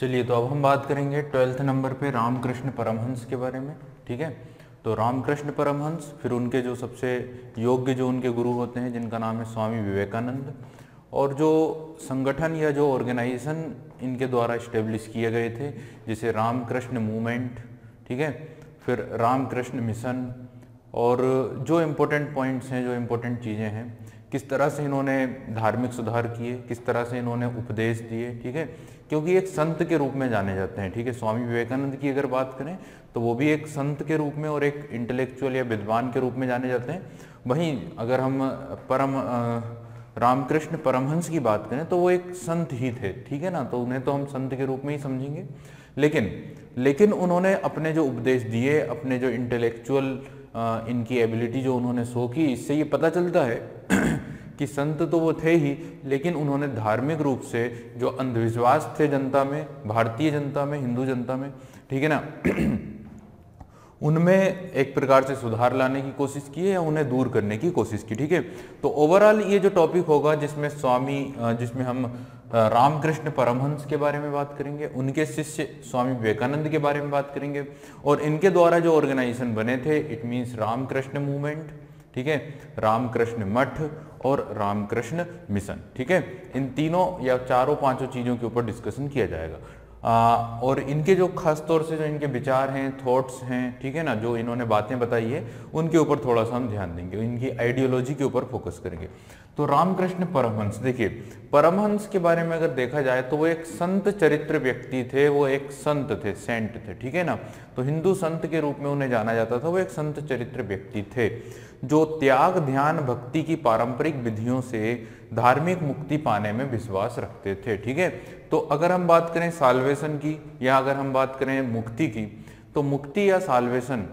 चलिए तो अब हम बात करेंगे 12वें नंबर पे रामकृष्ण परमहंस के बारे में, ठीक है। तो रामकृष्ण परमहंस, फिर उनके जो सबसे योग्य जो उनके गुरु होते हैं जिनका नाम है स्वामी विवेकानंद, और जो संगठन या जो ऑर्गेनाइजेशन इनके द्वारा इस्टेब्लिश किए गए थे जिसे रामकृष्ण मूवमेंट, ठीक है, फिर रामकृष्ण मिशन, और जो इम्पोर्टेंट पॉइंट्स हैं, जो इम्पोर्टेंट चीज़ें हैं, किस तरह से इन्होंने धार्मिक सुधार किए, किस तरह से इन्होंने उपदेश दिए, ठीक है, क्योंकि एक संत के रूप में जाने जाते हैं, ठीक है। स्वामी विवेकानंद की अगर बात करें तो वो भी एक संत के रूप में और एक इंटेलेक्चुअल या विद्वान के रूप में जाने जाते हैं। वहीं अगर हम रामकृष्ण परमहंस की बात करें तो वो एक संत ही थे, ठीक है ना, तो उन्हें तो हम संत के रूप में ही समझेंगे। लेकिन उन्होंने अपने जो उपदेश दिए, अपने जो इंटेलेक्चुअल इनकी एबिलिटी जो उन्होंने शो की, इससे ये पता चलता है कि संत तो वो थे ही, लेकिन उन्होंने धार्मिक रूप से जो अंधविश्वास थे जनता में, भारतीय जनता में, हिंदू जनता में, ठीक है ना, उनमें एक प्रकार से सुधार लाने की कोशिश की है या उन्हें दूर करने की कोशिश की, ठीक है। तो ओवरऑल ये जो टॉपिक होगा जिसमें हम रामकृष्ण परमहंस के बारे में बात करेंगे, उनके शिष्य स्वामी विवेकानंद के बारे में बात करेंगे, और इनके द्वारा जो ऑर्गेनाइजेशन बने थे, इट मीन्स रामकृष्ण मूवमेंट, ठीक है, रामकृष्ण मठ और रामकृष्ण मिशन, ठीक है, इन तीनों या चारों पांचों चीज़ों के ऊपर डिस्कशन किया जाएगा। और इनके जो खास तौर से जो इनके विचार हैं, थॉट्स हैं, ठीक है ना, जो इन्होंने बातें बताई है उनके ऊपर थोड़ा सा हम ध्यान देंगे, इनकी आइडियोलॉजी के ऊपर फोकस करेंगे। तो रामकृष्ण परमहंस, देखिए परमहंस के बारे में अगर देखा जाए तो वो एक संत चरित्र व्यक्ति थे, वो एक संत थे, सेंट थे, ठीक है ना, तो हिंदू संत के रूप में उन्हें जाना जाता था। वो एक संत चरित्र व्यक्ति थे जो त्याग, ध्यान, भक्ति की पारंपरिक विधियों से धार्मिक मुक्ति पाने में विश्वास रखते थे, ठीक है। तो अगर हम बात करें साल्वेशन की या अगर हम बात करें मुक्ति की, तो मुक्ति या साल्वेशन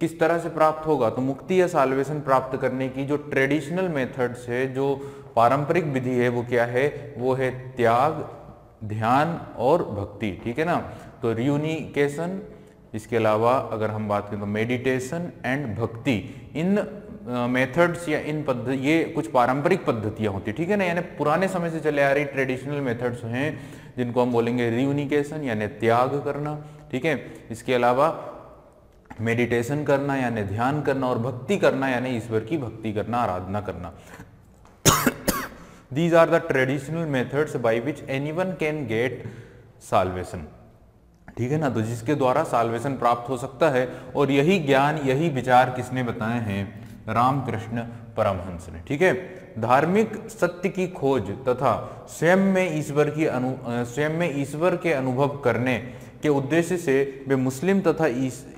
किस तरह से प्राप्त होगा, तो मुक्ति या साल्वेशन प्राप्त करने की जो ट्रेडिशनल मेथड्स है, जो पारंपरिक विधि है, वो क्या है, वो है त्याग, ध्यान और भक्ति, ठीक है ना। तो रियूनिकेशन, इसके अलावा अगर हम बात करें तो मेडिटेशन एंड भक्ति, इन मेथड्स या इन पद्धति, ये कुछ पारंपरिक पद्धतियाँ होती, ठीक है ना, यानी पुराने समय से चले आ रही ट्रेडिशनल मेथड्स हैं जिनको हम बोलेंगे रियूनिकेशन यानी त्याग करना, ठीक है, इसके अलावा मेडिटेशन करना यानी ध्यान करना, और भक्ति करना यानी ईश्वर की भक्ति करना, आराधना करना। These are the traditional methods by which anyone can get salvation, ठीक है ना, तो जिसके द्वारा साल्वेशन प्राप्त हो सकता है। और यही ज्ञान, यही विचार किसने बताए हैं, रामकृष्ण परमहंस ने, ठीक है। धार्मिक सत्य की खोज तथा स्वयं में ईश्वर के अनुभव करने के उद्देश्य से वे मुस्लिम तथा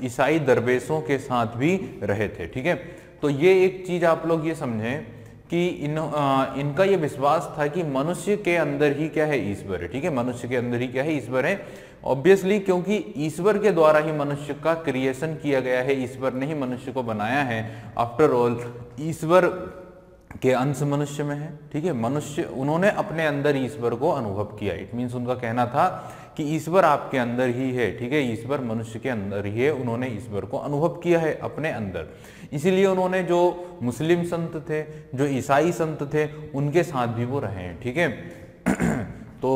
ईसाई दरवेशों के साथ भी रहे थे, ठीक है। तो ये एक चीज आप लोग ये समझें कि इनका ये विश्वास था कि मनुष्य के अंदर ही क्या है, ईश्वर है, ठीक है, मनुष्य के अंदर ही क्या है, ईश्वर है, ऑब्वियसली, क्योंकि ईश्वर के द्वारा ही मनुष्य का क्रिएशन किया गया है, ईश्वर ने ही मनुष्य को बनाया है। आफ्टर ऑल ईश्वर के अंश मनुष्य में है, ठीक है, मनुष्य, उन्होंने अपने अंदर ईश्वर को अनुभव किया। इट मीन्स उनका कहना था कि ईश्वर आपके अंदर ही है, ठीक है, ईश्वर मनुष्य के अंदर ही है, उन्होंने ईश्वर को अनुभव किया है अपने अंदर। इसीलिए उन्होंने जो मुस्लिम संत थे, जो ईसाई संत थे, उनके साथ भी वो रहे हैं, ठीक है। तो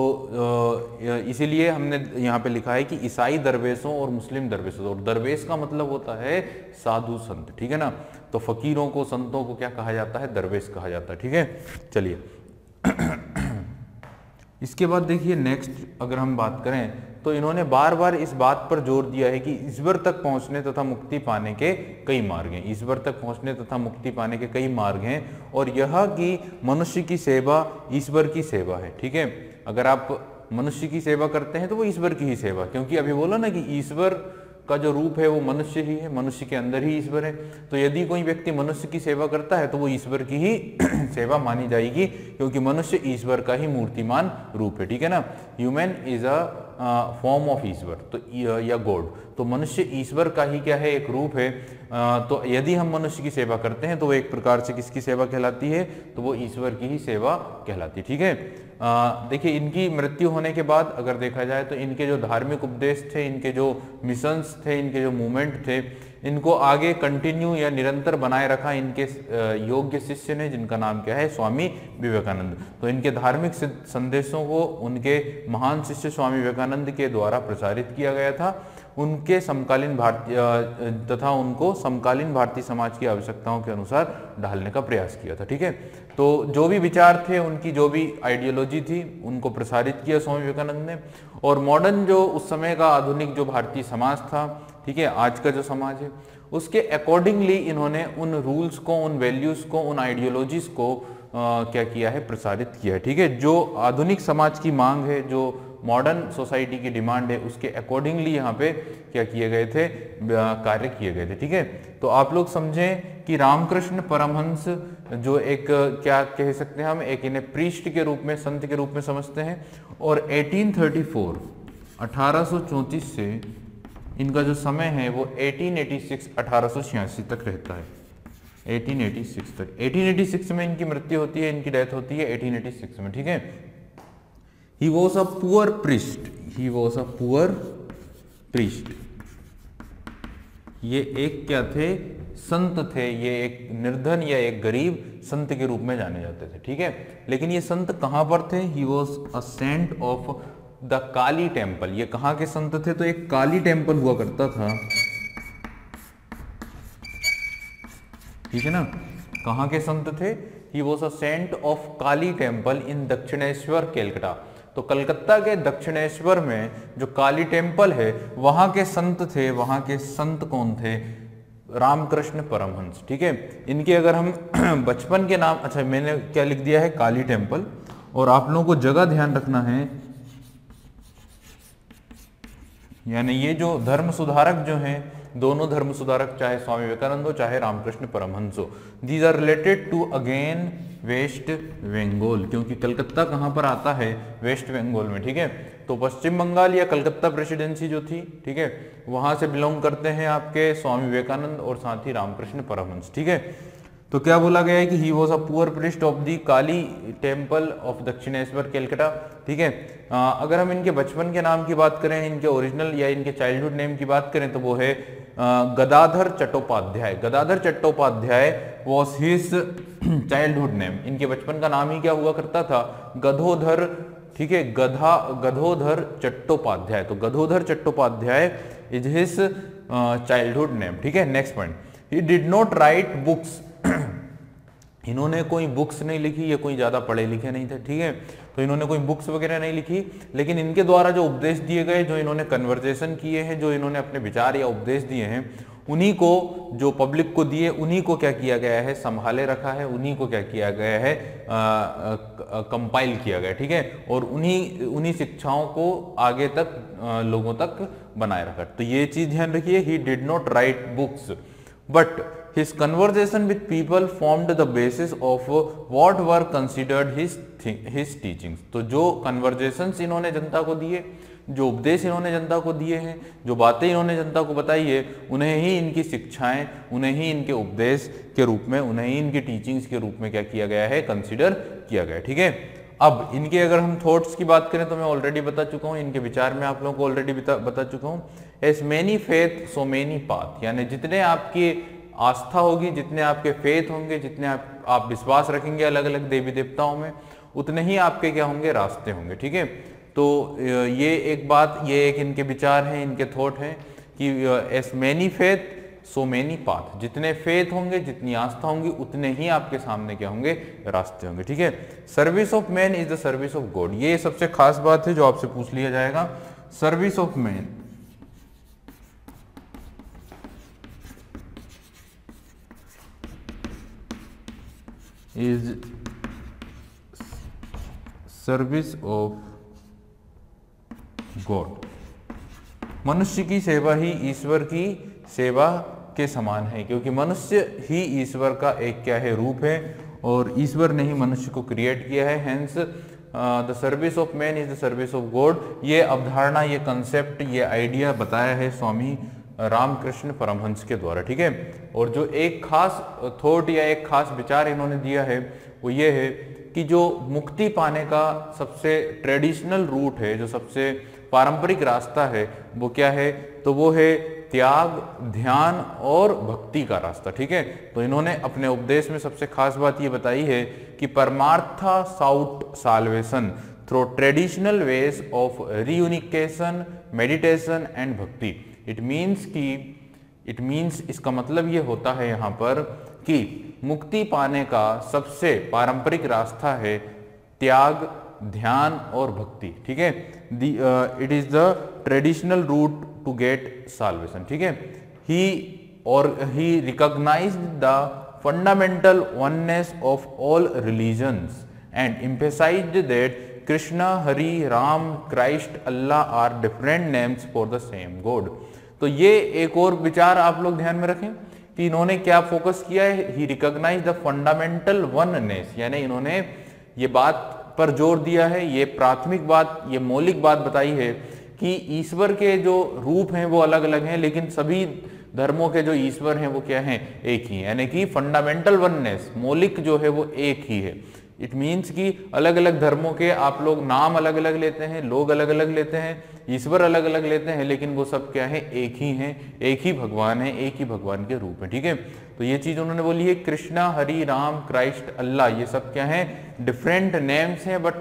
इसीलिए हमने यहाँ पे लिखा है कि ईसाई दरवेशों और मुस्लिम दरवेशों, और दरवेश का मतलब होता है साधु संत, ठीक है ना, तो फकीरों को, संतों को क्या कहा जाता है, दरवेश कहा जाता है, ठीक है। चलिए इसके बाद देखिए नेक्स्ट अगर हम बात करें तो इन्होंने बार बार इस बात पर जोर दिया है कि ईश्वर तक पहुंचने तथा मुक्ति पाने के कई मार्ग हैं, ईश्वर तक पहुंचने तथा मुक्ति पाने के कई मार्ग हैं, और यह कि मनुष्य की सेवा ईश्वर की सेवा है, ठीक है। अगर आप मनुष्य की सेवा करते हैं तो वो ईश्वर की ही सेवा, क्योंकि अभी बोला ना कि ईश्वर का जो रूप है वो मनुष्य ही है, मनुष्य के अंदर ही ईश्वर है, तो यदि कोई व्यक्ति मनुष्य की सेवा करता है तो वो ईश्वर की ही सेवा मानी जाएगी, क्योंकि मनुष्य ईश्वर का ही मूर्तिमान रूप है, ठीक है ना। Human is a form of ईश्वर, तो या गॉड, तो मनुष्य ईश्वर का ही क्या है, एक रूप है। तो यदि हम मनुष्य की सेवा करते हैं तो वो एक प्रकार से किसकी सेवा कहलाती है, तो वो ईश्वर की ही सेवा कहलाती है। ठीक है। देखिए, इनकी मृत्यु होने के बाद अगर देखा जाए तो इनके जो धार्मिक उपदेश थे, इनके जो मिशंस थे, इनके जो मूवमेंट थे, इनको आगे कंटिन्यू या निरंतर बनाए रखा इनके योग्य शिष्य ने, जिनका नाम क्या है, स्वामी विवेकानंद। तो इनके धार्मिक संदेशों को उनके महान शिष्य स्वामी विवेकानंद के द्वारा प्रचारित किया गया था। उनके समकालीन भारतीय तथा उनको समकालीन भारतीय समाज की आवश्यकताओं के अनुसार ढालने का प्रयास किया था। ठीक है। तो जो भी विचार थे, उनकी जो भी आइडियोलॉजी थी, उनको प्रसारित किया स्वामी विवेकानंद ने। और मॉडर्न जो उस समय का आधुनिक जो भारतीय समाज था, ठीक है, आज का जो समाज है, उसके अकॉर्डिंगली इन्होंने उन रूल्स को, उन वैल्यूज को, उन आइडियोलॉजीज को क्या किया है, प्रसारित किया है। ठीक है। जो आधुनिक समाज की मांग है, जो मॉडर्न सोसाइटी की डिमांड है, उसके अकॉर्डिंगली यहाँ पे क्या किए गए थे, कार्य किए गए थे। ठीक है। तो आप लोग समझें कि रामकृष्ण परमहंस जो एक क्या कह सकते हैं हम, एक इन्हें प्रीस्ट के रूप में, संत के रूप में समझते हैं। और 1834 1834 से इनका जो समय है वो 1886 1886 तक रहता है। 1886 तक, 1886 में इनकी मृत्यु होती है, इनकी डेथ होती है 1886 में। ठीक है। He was a poor priest. He was a poor priest. ये एक क्या थे, संत थे। ये एक निर्धन या एक गरीब संत के रूप में जाने जाते थे। ठीक है। लेकिन ये संत कहाँ पर थे? He was a saint of the Kali temple. ये कहाँ के संत थे? तो एक काली टेम्पल हुआ करता था। ठीक है ना। कहाँ के संत थे? He was a saint of Kali temple in Dakshineswar, Calcutta. तो कलकत्ता के दक्षिणेश्वर में जो काली टेम्पल है, वहां के संत थे। वहां के संत कौन थे? रामकृष्ण परमहंस। ठीक है। इनके अगर हम बचपन के नाम, अच्छा मैंने क्या लिख दिया है, काली टेम्पल, और आप लोगों को जगह ध्यान रखना है, यानी ये जो धर्म सुधारक जो हैं, दोनों धर्म सुधारक, चाहे स्वामी विवेकानंद हो, चाहे रामकृष्ण परमहंस हो, these are related to again West Bengal, क्योंकि कलकत्ता कहाँ पर आता है? वेस्ट बंगाल में। ठीक है। तो पश्चिम बंगाल या कलकत्ता प्रेसिडेंसी जो थी, ठीक है, वहां से बिलोंग करते हैं आपके स्वामी विवेकानंद और साथ ही रामकृष्ण परमहंस। ठीक है। तो क्या बोला गया है कि he was a poor priest of the Kali temple of Dakshineswar, Calcutta. ठीक है। अगर हम इनके बचपन के नाम की बात करें, इनके ओरिजिनल या इनके चाइल्डहुड नेम की बात करें, तो वो है Gadadhar Chattopadhyay. Gadadhar Chattopadhyay was his childhood name. इनके बचपन का नाम ही क्या हुआ करता था? गधोधर। ठीक है। गधोधर चट्टोपाध्याय। तो Gadadhar Chattopadhyay is his childhood name. ठीक है। Next point, he did not write books. इन्होंने कोई बुक्स नहीं लिखी, ये कोई ज्यादा पढ़े लिखे नहीं थे। ठीक है। तो इन्होंने कोई बुक्स वगैरह नहीं लिखी, लेकिन इनके द्वारा जो उपदेश दिए गए, जो इन्होंने कन्वर्सेशन किए हैं, जो इन्होंने अपने विचार या उपदेश दिए हैं, उन्हीं को जो पब्लिक को दिए, उन्हीं को क्या किया गया है, संभाले रखा है, उन्हीं को क्या किया गया है, कंपाइल किया गया। ठीक है। और उन्हीं शिक्षाओं को आगे तक लोगों तक बनाए रखा। तो ये चीज ध्यान रखिए, he did not write books but his conversation with people formed the basis of what were considered his teachings। तो जो कन्वर्जेशन इन्होंने जनता को दिए, जो उपदेश इन्होंने जनता को दिए हैं, जो बातें इन्होंने जनता को बताई है, उन्हें ही इनकी शिक्षाएं, उन्हें ही इनके उपदेश के रूप में, उन्हें ही इनकी टीचिंग्स के रूप में क्या किया गया है, कंसिडर किया गया। ठीक है। अब इनके अगर हम थॉट्स की बात करें तो मैं ऑलरेडी बता चुका हूँ, इनके विचार में आप लोगों को ऑलरेडी बता चुका हूँ। As many faith so many path, यानी जितने आपके आस्था होगी, जितने आपके फेथ होंगे, जितने आप विश्वास रखेंगे अलग अलग देवी देवताओं में, उतने ही आपके क्या होंगे, रास्ते होंगे। ठीक है। तो ये एक बात, ये एक इनके विचार हैं, इनके थॉट हैं कि as many faith so many path, जितने फेथ होंगे, जितनी आस्था होंगी, उतने ही आपके सामने क्या होंगे, रास्ते होंगे। ठीक है। Service of man is the service of God, ये सबसे खास बात है जो आपसे पूछ लिया जाएगा। Service of man, is service of god, मनुष्य की सेवा ही ईश्वर की सेवा के समान है, क्योंकि मनुष्य ही ईश्वर का एक क्या है, रूप है, और ईश्वर ने ही मनुष्य को क्रिएट किया है। Hence the service of man is the service of God, ये अवधारणा, ये कंसेप्ट, ये आइडिया बताया है स्वामी रामकृष्ण परमहंस के द्वारा, ठीक है। और जो एक खास थॉट या एक खास विचार इन्होंने दिया है वो ये है कि जो मुक्ति पाने का सबसे ट्रेडिशनल रूट है, जो सबसे पारंपरिक रास्ता है, वो क्या है, तो वो है त्याग, ध्यान और भक्ति का रास्ता, ठीक है। तो इन्होंने अपने उपदेश में सबसे खास बात ये बताई है कि परमार्था sought salvation through traditional ways of रियूनिकेशन, meditation and bhakti. It means इसका मतलब ये होता है यहाँ पर कि मुक्ति पाने का सबसे पारंपरिक रास्ता है त्याग, ध्यान और भक्ति, ठीक है। It is the traditional route to get salvation, ठीक है। He recognised the fundamental oneness of all religions and emphasised that Krishna, Hari, Ram, Christ, Allah are different names for the same God. तो ये एक और विचार आप लोग ध्यान में रखें कि इन्होंने क्या फोकस किया है, he recognise the fundamental oneness, यानी इन्होंने ये बात पर जोर दिया है, ये प्राथमिक बात, ये मौलिक बात बताई है कि ईश्वर के जो रूप हैं वो अलग अलग हैं, लेकिन सभी धर्मों के जो ईश्वर हैं वो क्या हैं, एक ही, यानी कि फंडामेंटल वननेस, मौलिक जो है वो एक ही है। इट मीन्स कि अलग अलग धर्मों के आप लोग नाम अलग अलग लेते हैं, लोग अलग अलग लेते हैं, ईश्वर अलग अलग लेते हैं, लेकिन वो सब क्या है, एक ही भगवान है, एक ही भगवान के रूप है, ठीक है। तो ये चीज उन्होंने बोली है, कृष्णा, हरि, राम, क्राइस्ट, अल्लाह, ये सब क्या है, डिफरेंट नेम्स हैं, but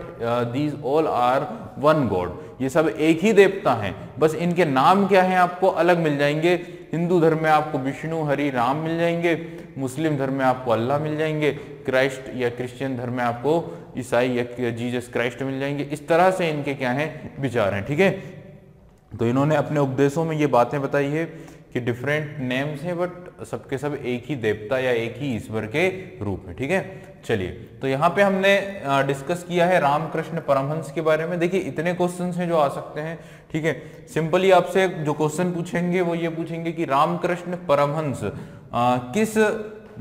these all are one God, ये सब एक ही देवता हैं, बस इनके नाम क्या हैं आपको अलग मिल जाएंगे। हिंदू धर्म में आपको विष्णु, हरि, राम मिल जाएंगे, मुस्लिम धर्म में आपको अल्लाह मिल जाएंगे, क्राइस्ट या क्रिश्चियन धर्म में आपको ईसाई या जीसस क्राइस्ट मिल जाएंगे। इस तरह से इनके क्या हैं, विचार हैं, ठीक है। तो इन्होंने अपने उपदेशों में ये बातें बताई है कि डिफरेंट नेम्स हैं बट सबके सब एक ही देवता या एक ही ईश्वर के रूप में, ठीक है। चलिए, तो यहाँ पे हमने डिस्कस किया है रामकृष्ण परमहंस के बारे में। देखिए इतने क्वेश्चंस हैं जो आ सकते हैं, ठीक है। सिंपली आपसे जो क्वेश्चन पूछेंगे वो ये पूछेंगे कि रामकृष्ण परमहंस किस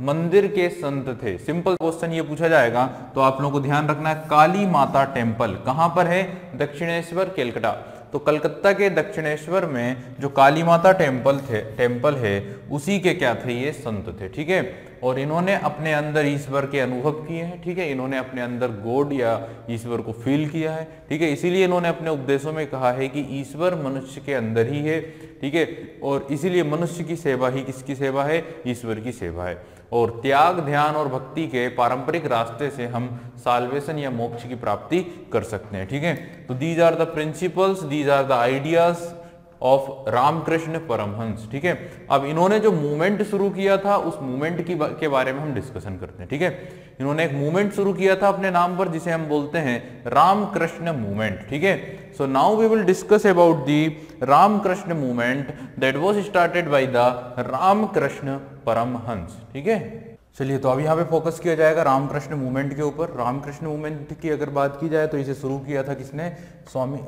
मंदिर के संत थे। सिंपल क्वेश्चन ये पूछा जाएगा, तो आप लोगों को ध्यान रखना है। काली माता टेम्पल कहाँ पर है, दक्षिणेश्वर, कलकत्ता। तो कलकत्ता के दक्षिणेश्वर में जो काली माता टेम्पल है, उसी के क्या थे, ये संत थे, ठीक है। और इन्होंने अपने अंदर ईश्वर के अनुभव किए हैं, ठीक है। इन्होंने अपने अंदर गॉड या ईश्वर को फील किया है, ठीक है। इसीलिए इन्होंने अपने उपदेशों में कहा है कि ईश्वर मनुष्य के अंदर ही है, ठीक है। और इसीलिए मनुष्य की सेवा ही किसकी सेवा है, ईश्वर की सेवा है। और त्याग, ध्यान और भक्ति के पारंपरिक रास्ते से हम साल्वेशन या मोक्ष की प्राप्ति कर सकते हैं, ठीक है। तो these are the principles, these are the ideas of Ramakrishna Paramhans, ठीक है। अब इन्होंने जो मूवमेंट शुरू किया था, उस मूवमेंट के बारे में हम डिस्कशन करते हैं, ठीक है। इन्होंने एक मूवमेंट शुरू किया था अपने नाम पर, जिसे हम बोलते हैं रामकृष्ण मूवमेंट, ठीक है। So now we will discuss about the Ramakrishna movement that was started by the Ramakrishna Paramhans, ठीक है। चलिए, तो अब यहाँ पे फोकस किया जाएगा रामकृष्ण मूवमेंट के ऊपर। रामकृष्ण मूवमेंट की अगर बात की जाए तो इसे शुरू किया था किसने, स्वामी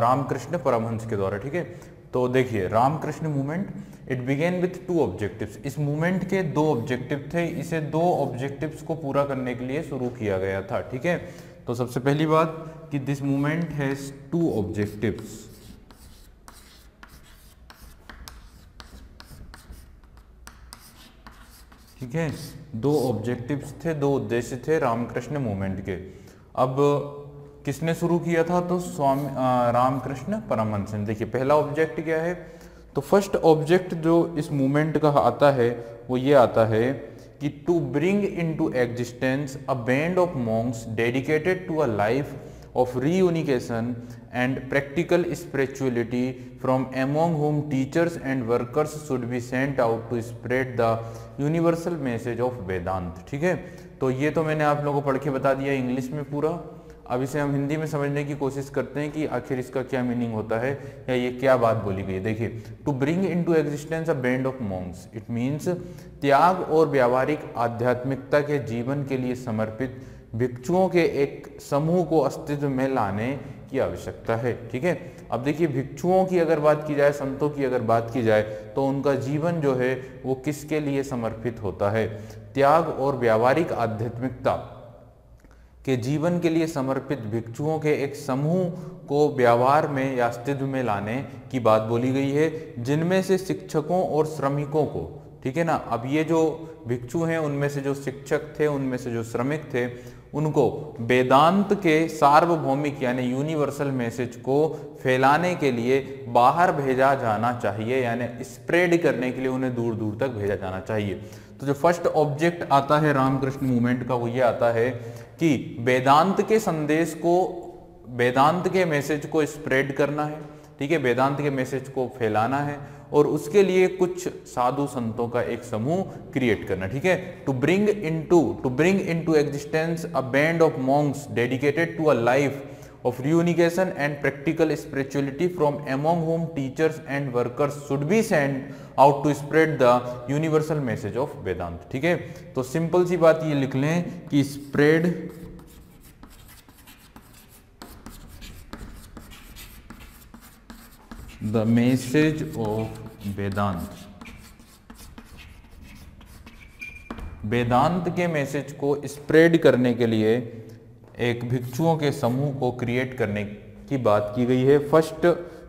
रामकृष्ण परमहंस के द्वारा, ठीक है। तो देखिए Ramakrishna movement, it began with 2 objectives. इस मूवमेंट के 2 ऑब्जेक्टिव थे, इसे 2 ऑब्जेक्टिव्स को पूरा करने के लिए शुरू किया गया था, ठीक है। तो सबसे पहली बात कि दिस मूवमेंट हैज 2 ऑब्जेक्टिव्स। ठीक है, 2 ऑब्जेक्टिव्स थे, 2 उद्देश्य थे रामकृष्ण मूवमेंट के। अब किसने शुरू किया था, तो स्वामी रामकृष्ण परमहंस ने। देखिए पहला ऑब्जेक्ट क्या है, तो फर्स्ट ऑब्जेक्ट जो इस मूवमेंट का आता है वो ये आता है कि to bring into existence a band of monks dedicated to a life of reunification and practical spirituality, from among whom teachers and workers should be sent out to spread the universal message of Vedant, ठीक है। तो ये तो मैंने आप लोगों को पढ़ के बता दिया इंग्लिश में पूरा। अब इसे हम हिंदी में समझने की कोशिश करते हैं कि आखिर इसका क्या मीनिंग होता है या ये क्या बात बोली गई। देखिए, to bring into existence a band of monks, it means त्याग और व्यावहारिक आध्यात्मिकता के जीवन के लिए समर्पित भिक्षुओं के एक समूह को अस्तित्व में लाने की आवश्यकता है, ठीक है। अब देखिए भिक्षुओं की अगर बात की जाए, संतों की अगर बात की जाए, तो उनका जीवन जो है वो किसके लिए समर्पित होता है, त्याग और व्यावहारिक आध्यात्मिकता। के जीवन के लिए समर्पित भिक्षुओं के एक समूह को व्यवहार में या अस्तित्व में लाने की बात बोली गई है, जिनमें से शिक्षकों और श्रमिकों को, ठीक है ना। अब ये जो भिक्षु हैं उनमें से जो शिक्षक थे, उनमें से जो श्रमिक थे, उनको वेदांत के सार्वभौमिक यानी यूनिवर्सल मैसेज को फैलाने के लिए बाहर भेजा जाना चाहिए, यानी स्प्रेड करने के लिए उन्हें दूर दूर तक भेजा जाना चाहिए। तो जो फर्स्ट ऑब्जेक्ट आता है रामकृष्ण मूवमेंट का वो ये आता है कि वेदांत के संदेश को, वेदांत के मैसेज को स्प्रेड करना है, ठीक है, वेदांत के मैसेज को फैलाना है और उसके लिए कुछ साधु संतों का एक समूह क्रिएट करना, ठीक है। To bring into existence a band of monks dedicated to a life of renunciation and practical spirituality from among home teachers and workers should be send out to spread the universal message of Vedanta, ठीक है। तो simple सी बात ये लिख लें कि spread The message of Vedanta के message को स्प्रेड करने के लिए एक भिक्षुओं के समूह को क्रिएट करने की बात की गई है। फर्स्ट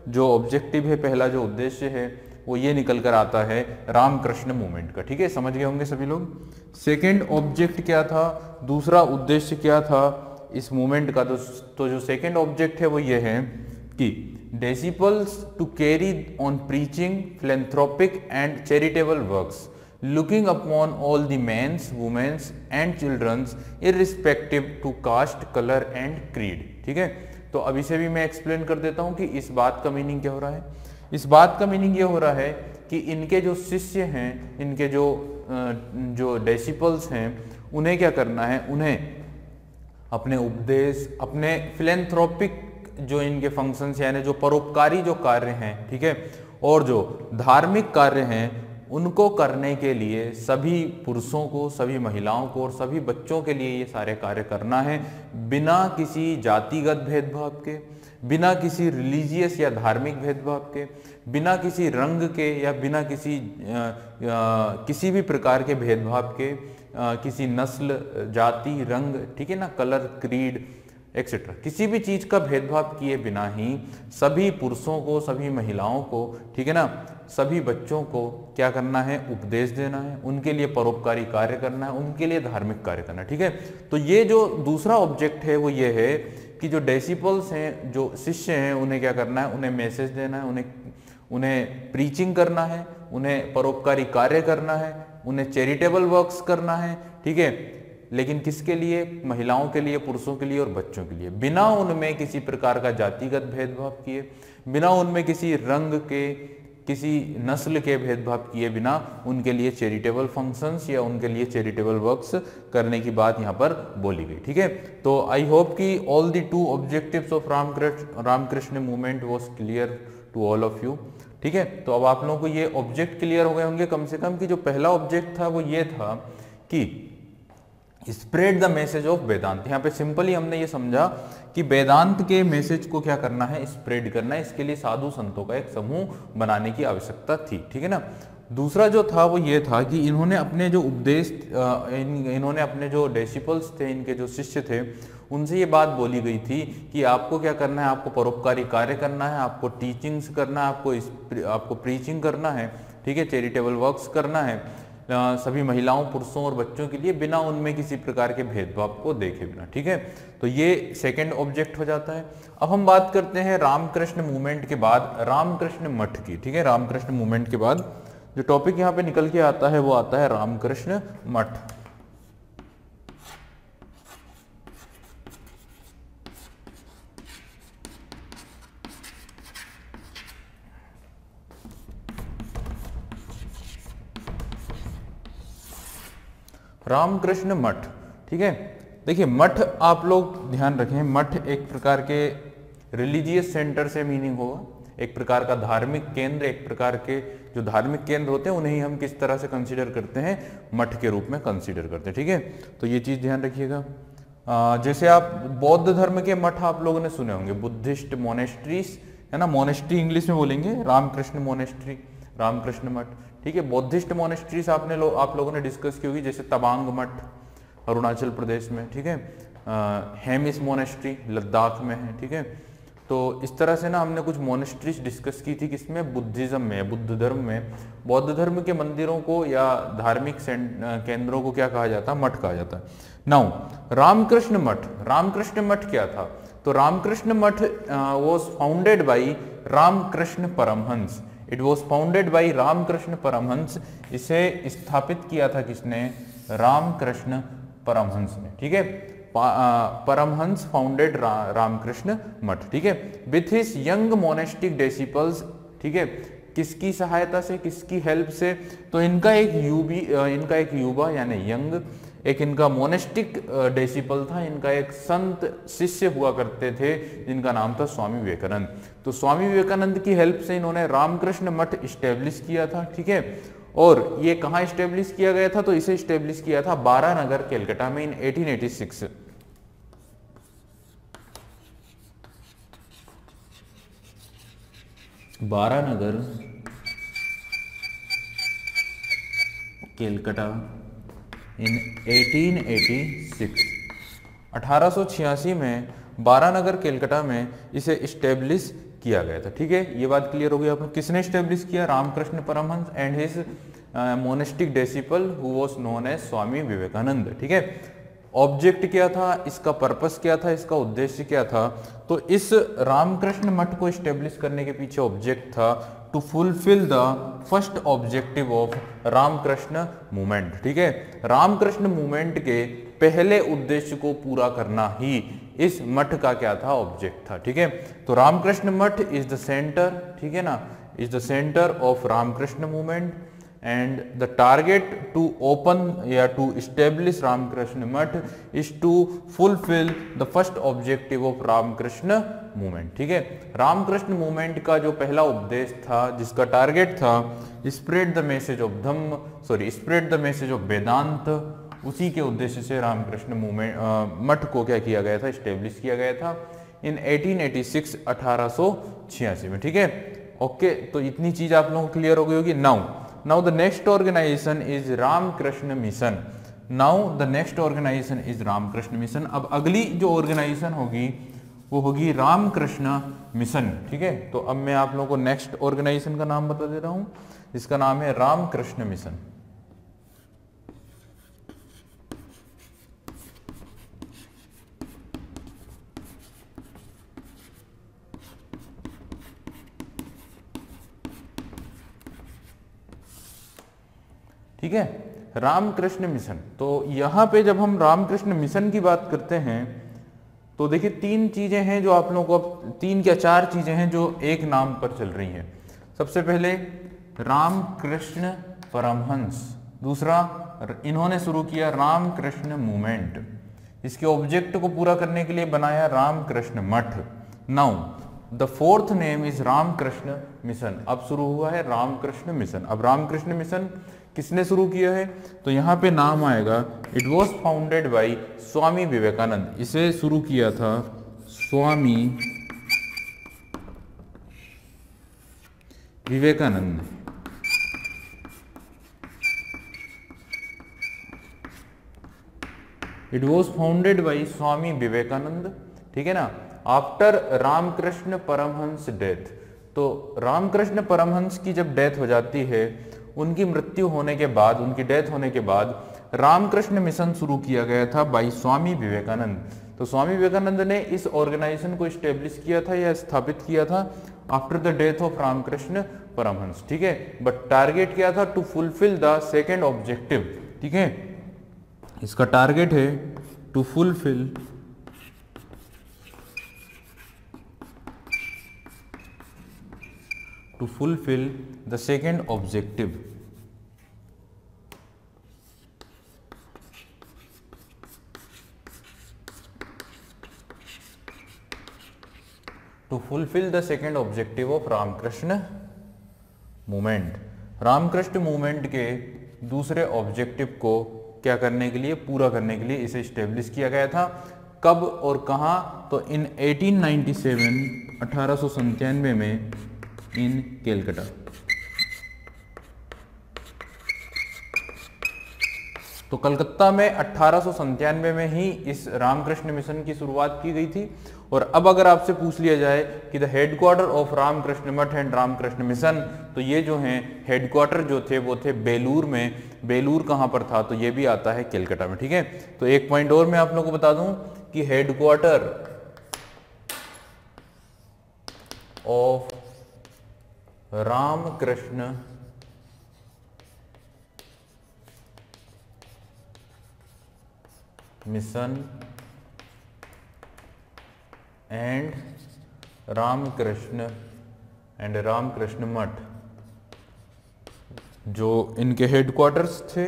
जो ऑब्जेक्टिव है, पहला जो उद्देश्य है वो ये निकल कर आता है रामकृष्ण मूवमेंट का, ठीक है, समझ गए होंगे सभी लोग। सेकंड ऑब्जेक्ट क्या था, दूसरा उद्देश्य क्या था इस मूवमेंट का, तो जो सेकंड ऑब्जेक्ट है वो ये है कि disciples to carry on preaching, philanthropic and charitable works, looking upon all the men's, women's and children's, irrespective to caste, color and creed, ठीक है। तो अब इसे भी मैं एक्सप्लेन कर देता हूँ कि इस बात का मीनिंग क्या हो रहा है। इस बात का मीनिंग ये हो रहा है कि इनके जो शिष्य हैं, इनके जो disciples हैं, उन्हें क्या करना है, उन्हें अपने उपदेश, अपने philanthropic जो इनके फंक्शंस यानी जो परोपकारी जो कार्य हैं, ठीक है, और जो धार्मिक कार्य हैं, उनको करने के लिए सभी पुरुषों को, सभी महिलाओं को और सभी बच्चों के लिए ये सारे कार्य करना है, बिना किसी जातिगत भेदभाव के, बिना किसी रिलीजियस या धार्मिक भेदभाव के, बिना किसी रंग के या बिना किसी किसी भी प्रकार के भेदभाव के, किसी नस्ल, जाति, रंग, ठीक है ना, कलर, क्रीड एक्सेट्रा, किसी भी चीज का भेदभाव किए बिना ही सभी पुरुषों को, सभी महिलाओं को, ठीक है ना, सभी बच्चों को क्या करना है, उपदेश देना है, उनके लिए परोपकारी कार्य करना है, उनके लिए धार्मिक कार्य करना है, ठीक है। तो ये जो दूसरा ऑब्जेक्ट है वो ये है कि जो डिसिपल्स हैं, जो शिष्य हैं, उन्हें क्या करना है, उन्हें मैसेज देना है, उन्हें प्रीचिंग करना है, उन्हें परोपकारी कार्य करना है, उन्हें चैरिटेबल वर्क्स करना है, ठीक है, लेकिन किसके लिए, महिलाओं के लिए, पुरुषों के लिए और बच्चों के लिए, बिना उनमें किसी प्रकार का जातिगत भेदभाव किए, बिना उनमें किसी रंग के, किसी नस्ल के भेदभाव किए बिना उनके लिए चैरिटेबल फंक्शंस या उनके लिए चैरिटेबल वर्क्स करने की बात यहाँ पर बोली गई, ठीक है। तो आई होप कि all the two objectives of Ramakrishna movement was clear to all of you, ठीक है। तो अब आप लोगों को ये ऑब्जेक्ट क्लियर हो गए होंगे कम से कम, कि जो पहला ऑब्जेक्ट था वो ये था कि spread the message of Vedanta. यहाँ पे सिंपली हमने ये समझा कि वेदांत के मैसेज को क्या करना है, स्प्रेड करना है, इसके लिए साधु संतों का एक समूह बनाने की आवश्यकता थी, ठीक है ना। दूसरा जो था वो ये था कि इन्होंने अपने जो उपदेश, इन्होंने अपने जो डिसिपल्स थे, इनके जो शिष्य थे, उनसे ये बात बोली गई थी कि आपको क्या करना है, आपको परोपकारी कार्य करना है, आपको टीचिंग्स करना है, आपको प्रीचिंग करना है, ठीक है, चैरिटेबल वर्क्स करना है, सभी महिलाओं, पुरुषों और बच्चों के लिए, बिना उनमें किसी प्रकार के भेदभाव को देखे बिना, ठीक है। तो ये सेकंड ऑब्जेक्ट हो जाता है। अब हम बात करते हैं रामकृष्ण मूवमेंट के बाद रामकृष्ण मठ की, ठीक है। रामकृष्ण मूवमेंट के बाद जो टॉपिक यहाँ पे निकल के आता है वो आता है रामकृष्ण मठ। रामकृष्ण मठ, ठीक है। देखिए मठ, आप लोग ध्यान रखें, मठ एक प्रकार के रिलीजियस सेंटर से मीनिंग होगा, एक प्रकार का धार्मिक केंद्र, एक प्रकार के जो धार्मिक केंद्र होते हैं उन्हें ही हम किस तरह से कंसीडर करते हैं, मठ के रूप में कंसीडर करते हैं, ठीक है। तो ये चीज़ ध्यान रखिएगा। जैसे आप बौद्ध धर्म के मठ आप लोगों ने सुने होंगे, बुद्धिस्ट मोनेस्ट्रीज, है ना, मोनेस्ट्री इंग्लिश में बोलेंगे, रामकृष्ण मोनेस्ट्री, रामकृष्ण मठ, ठीक है। बौद्धिस्ट मोनेस्ट्रीज आप लोगों ने डिस्कस की होगी, जैसे तवांग मठ अरुणाचल प्रदेश में, ठीक है, हेमिस मोनेस्ट्री लद्दाख में है, ठीक है। तो इस तरह से ना हमने कुछ मोनेस्ट्रीज डिस्कस की थी, किसमें, बुद्धिज्म में, बुद्ध धर्म में। बौद्ध धर्म के मंदिरों को या धार्मिक केंद्रों को क्या कहा जाता है, मठ कहा जाता है। नाउ रामकृष्ण मठ, रामकृष्ण मठ क्या था, तो Ramakrishna Math was founded by Ramakrishna Paramhans, it was founded by Ramakrishna Paramhans. इसे स्थापित किया था किसने, रामकृष्ण परमहंस ने, ठीक है। परमहंस फाउंडेड रामकृष्ण मठ, ठीक है, with his young monastic disciples, ठीक है। किसकी सहायता से, किसकी हेल्प से, तो इनका एक युवा यानी यंग, एक इनका मोनेस्टिक डिसिपल था, इनका एक संत शिष्य हुआ करते थे जिनका नाम था स्वामी विवेकानंद। तो स्वामी विवेकानंद की हेल्प से इन्होंने रामकृष्ण मठ इस्टेब्लिश किया था, ठीक है। और ये कहाँ इस्टेब्लिश किया गया था, तो इसे इस्टेब्लिश किया था बारानगर कलकत्ता में इन 1886। बारानगर कलकत्ता इन 1886, 1886 में बारानगर कलकत्ता में इसे इस्टेब्लिश किया गया था, ठीक है। ये बात क्लियर हो गई आप लोग। किसने एस्टेब्लिश किया, Ramakrishna Paramhans and his monastic disciple who was known as Swami Vivekananda, ठीक है। ऑब्जेक्ट क्या था, इसका पर्पस क्या था, इसका उद्देश्य क्या था, तो इस रामकृष्ण मठ को एस्टेब्लिश करने के पीछे ऑब्जेक्ट था to fulfil the first objective of Ramakrishna movement, ठीक है। रामकृष्ण मूवमेंट के पहले उद्देश्य को पूरा करना ही इस मठ का क्या था, ऑब्जेक्ट था, ठीक है। तो Ramakrishna Math is the centre, ठीक है ना, is the centre of Ramakrishna movement and the target to open या to establish Ramakrishna Math is to fulfil the first objective of Ramakrishna movement, ठीक है। रामकृष्ण मूवमेंट का जो पहला उपदेश था, जिसका टारगेट था spread the message of Dhamma, sorry spread the message of Vedanta, उसी के उद्देश्य से रामकृष्ण मूवमेंट मठ को क्या किया गया था, इस्टेब्लिश किया गया था इन 1886, 1886 में, ठीक है। ओके, तो इतनी चीज आप लोगों को क्लियर हो गई होगी। Now the next organisation is Ramakrishna Mission, now the next organisation is Ramakrishna Mission. अब अगली जो ऑर्गेनाइजेशन होगी वो होगी रामकृष्ण मिशन, ठीक है। तो अब मैं आप लोगों को नेक्स्ट ऑर्गेनाइजेशन का नाम बता दे रहा हूँ, इसका नाम है रामकृष्ण मिशन, ठीक है, रामकृष्ण मिशन। तो यहाँ पे जब हम रामकृष्ण मिशन की बात करते हैं तो देखिए तीन चीजें हैं जो आप लोगों को, तीन क्या चार चीजें हैं जो एक नाम पर चल रही हैं। सबसे पहले रामकृष्ण परमहंस, दूसरा इन्होंने शुरू किया रामकृष्ण मूवमेंट, इसके ऑब्जेक्ट को पूरा करने के लिए बनाया Ramakrishna Math. Now the fourth name is Ramakrishna Mission, अब शुरू हुआ है रामकृष्ण मिशन। अब रामकृष्ण मिशन किसने शुरू किया है, तो यहाँ पे नाम आएगा it was founded by Swami Vivekananda, इसे शुरू किया था Swami Vivekananda. It was founded by Swami Vivekananda, ठीक है ना, आफ्टर रामकृष्ण परमहंस डेथ। तो रामकृष्ण परमहंस की जब डेथ हो जाती है, उनकी मृत्यु होने के बाद, उनकी डेथ होने के बाद रामकृष्ण मिशन शुरू किया गया था बाय स्वामी विवेकानंद। तो स्वामी विवेकानंद ने इस ऑर्गेनाइजेशन को इस्टेब्लिश किया था या स्थापित किया था after the death of Ramakrishna Paramhans, ठीक है। बट टारगेट क्या था, to fulfil the second objective, ठीक है। इसका टारगेट है to fulfil the second objective, of Ramakrishna movement. Ramakrishna movement के दूसरे ऑब्जेक्टिव को क्या करने के लिए, पूरा करने के लिए इसे इस्टेब्लिश किया गया था। कब और कहाँ, तो इन 1897, 1897 में इन कलकत्ता। तो कलकत्ता में 1897 में ही इस रामकृष्ण मिशन की शुरुआत की गई थी। और अब अगर आपसे पूछ लिया जाए कि द हेडक्वार्टर ऑफ रामकृष्ण मठ एंड रामकृष्ण मिशन, तो ये जो हैं हेडक्वार्टर जो थे वो थे बेलूर में। बेलूर कहाँ पर था, तो ये भी आता है कलकत्ता में। ठीक है, तो एक पॉइंट और मैं आप लोगों को बता दूं कि headquarter of Ramakrishna Mission and Ramakrishna Math, जो इनके हेडक्वार्टर्स थे,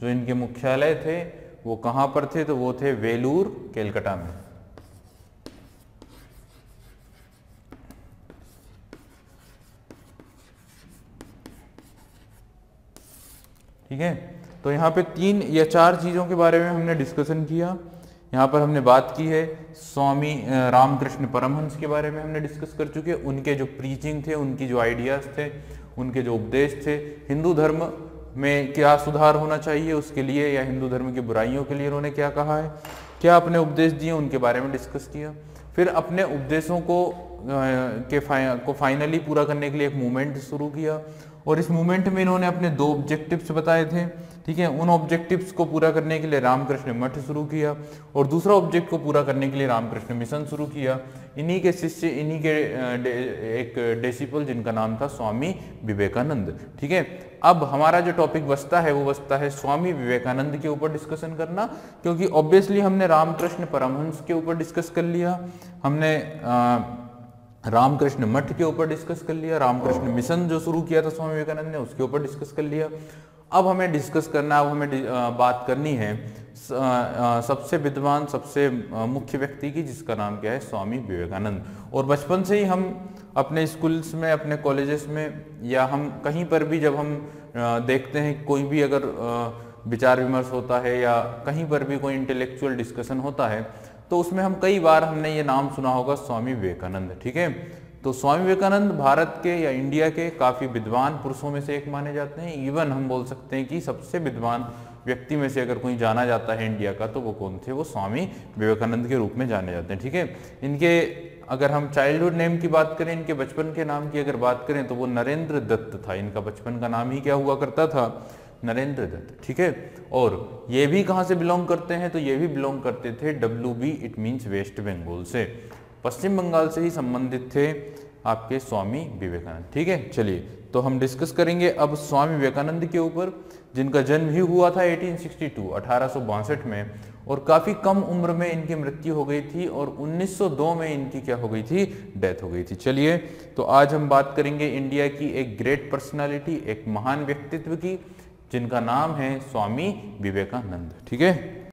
जो इनके मुख्यालय थे, वो कहाँ पर थे, तो वो थे वेलूर कलकत्ता में। ठीक है, तो यहाँ पे 3 या 4 चीज़ों के बारे में हमने डिस्कशन किया। यहाँ पर हमने बात की है स्वामी रामकृष्ण परमहंस के बारे में, हमने डिस्कस कर चुके, उनके जो प्रीचिंग थे, उनकी जो आइडियाज़ थे, उनके जो उपदेश थे, हिंदू धर्म में क्या सुधार होना चाहिए उसके लिए, या हिंदू धर्म की बुराइयों के लिए उन्होंने क्या कहा है, क्या अपने उपदेश दिए, उनके बारे में डिस्कस किया। फिर अपने उपदेशों को फाइनली पूरा करने के लिए एक मूवमेंट शुरू किया, और इस मूवमेंट में इन्होंने अपने 2 ऑब्जेक्टिव्स बताए थे। ठीक है, उन ऑब्जेक्टिव्स को पूरा करने के लिए रामकृष्ण मठ शुरू किया, और दूसरा ऑब्जेक्ट को पूरा करने के लिए रामकृष्ण मिशन शुरू किया। इन्हीं के शिष्य, इन्हीं के एक डिसिपल जिनका नाम था स्वामी विवेकानंद। ठीक है, अब हमारा जो टॉपिक बचता है वो बचता है स्वामी विवेकानंद के ऊपर डिस्कशन करना, क्योंकि ऑब्वियसली हमने रामकृष्ण परमहंस के ऊपर डिस्कस कर लिया, हमने रामकृष्ण मठ के ऊपर डिस्कस कर लिया, रामकृष्ण मिशन जो शुरू किया था स्वामी विवेकानंद ने उसके ऊपर डिस्कस कर लिया। अब हमें डिस्कस करना, अब हमें बात करनी है सबसे विद्वान, सबसे मुख्य व्यक्ति की, जिसका नाम क्या है, स्वामी विवेकानंद। और बचपन से ही हम अपने स्कूल्स में, अपने कॉलेजेस में, या हम कहीं पर भी जब हम देखते हैं कोई भी अगर विचार विमर्श होता है, या कहीं पर भी कोई इंटेलेक्चुअल डिस्कशन होता है, तो उसमें हम कई बार हमने ये नाम सुना होगा स्वामी विवेकानंद। ठीक है, तो स्वामी विवेकानंद भारत के या इंडिया के काफ़ी विद्वान पुरुषों में से एक माने जाते हैं। इवन हम बोल सकते हैं कि सबसे विद्वान व्यक्ति में से अगर कोई जाना जाता है इंडिया का, तो वो कौन थे, वो स्वामी विवेकानंद के रूप में जाने जाते हैं। ठीक है, इनके अगर हम चाइल्डहुड नेम की बात करें, इनके बचपन के नाम की अगर बात करें, तो वो नरेंद्र दत्त था। इनका बचपन का नाम ही क्या हुआ करता था, नरेंद्र दत्त। ठीक है, और ये भी कहाँ से बिलोंग करते हैं, तो ये भी बिलोंग करते थे WB, it means West Bengal से, पश्चिम बंगाल से ही संबंधित थे आपके स्वामी विवेकानंद। ठीक है, चलिए तो हम डिस्कस करेंगे अब स्वामी विवेकानंद के ऊपर, जिनका जन्म ही हुआ था 1862 1862 में, और काफ़ी कम उम्र में इनकी मृत्यु हो गई थी, और 1902 में इनकी क्या हो गई थी, डेथ हो गई थी। चलिए, तो आज हम बात करेंगे इंडिया की एक ग्रेट पर्सनालिटी, एक महान व्यक्तित्व की, जिनका नाम है स्वामी विवेकानंद। ठीक है,